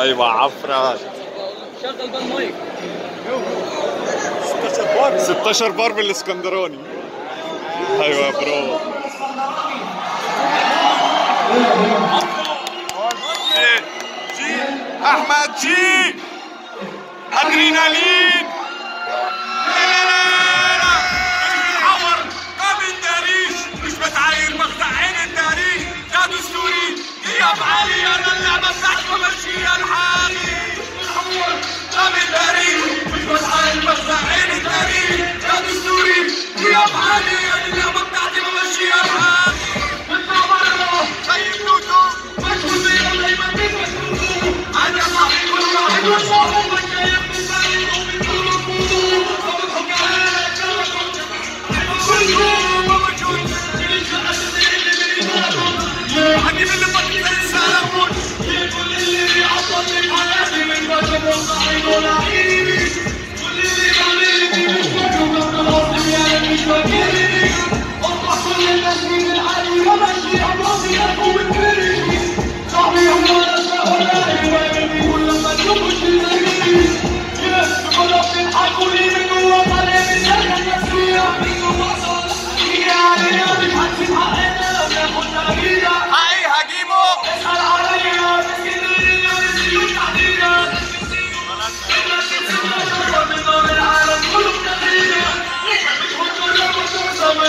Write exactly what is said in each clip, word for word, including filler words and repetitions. ايوه عفرة شغل بقى المايك. ستاشر بار ستاشر بار بالاسكندراني. ايوه برافو. جي احمد جي ادرينالين علي انا اللعبه بتاعتكم ماشيه لحالي محور قام التاريخ مش بسعى المساحين التاريخ يا دستوري يا علي انا اللعبه بتاعتي ماشيه لحالي اطلع بره خيبتوا مشوا زي ما يمدوا مشوا انا صاحي والواحد وصاحي والجايب بيساعدهم يقولوا كلوا وبضحك عليك كلكم حكي من البطل سلامون كل اللي عطلني حياتي من بشر وصعيد ولعيني كل اللي عليني مش فاكر بطلات ديالي مش فاكرني اطلع كل الناس من العالي ومشي امراضي اقوم بكرهني صاحبي هو نساء ولاهي وامني ولما تشوفوا شلالي يلفقوا في الحقولي من جوا طالع من جنة النسوية من جوا صوت هي عليا مش هتسيب حقنا بناخد تغييرها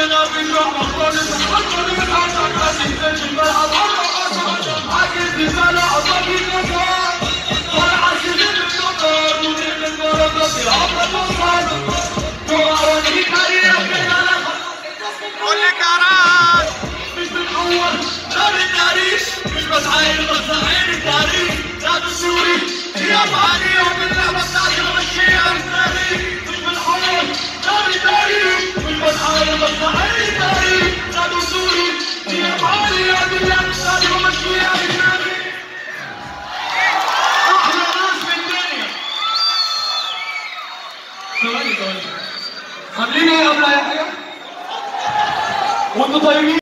خلينا قبل اي حاجه وانتوا طيبين.